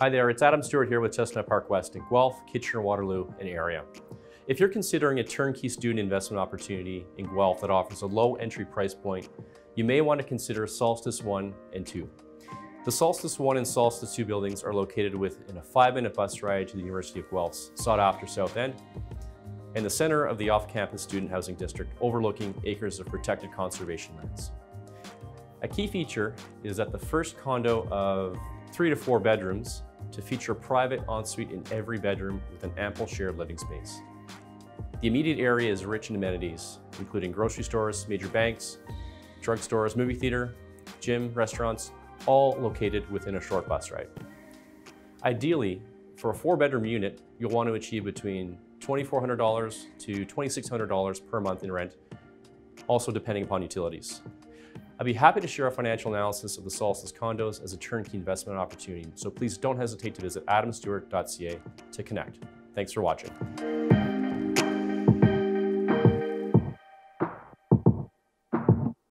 Hi there, it's Adam Stewart here with Chestnut Park West in Guelph, Kitchener, Waterloo, and area. If you're considering a turnkey student investment opportunity in Guelph that offers a low entry price point, you may want to consider Solstice 1 and 2. The Solstice 1 and Solstice 2 buildings are located within a 5-minute bus ride to the University of Guelph's sought-after South End and the center of the off-campus student housing district overlooking acres of protected conservation lands. A key feature is that the first condo of 3 to 4 bedrooms to feature a private ensuite in every bedroom with an ample shared living space. The immediate area is rich in amenities, including grocery stores, major banks, drugstores, movie theater, gym, restaurants, all located within a short bus ride. Ideally, for a 4-bedroom unit, you'll want to achieve between $2,400 to $2,600 per month in rent, also depending upon utilities. I'd be happy to share a financial analysis of the Solstice condos as a turnkey investment opportunity, so please don't hesitate to visit adamstewart.ca to connect. Thanks for watching.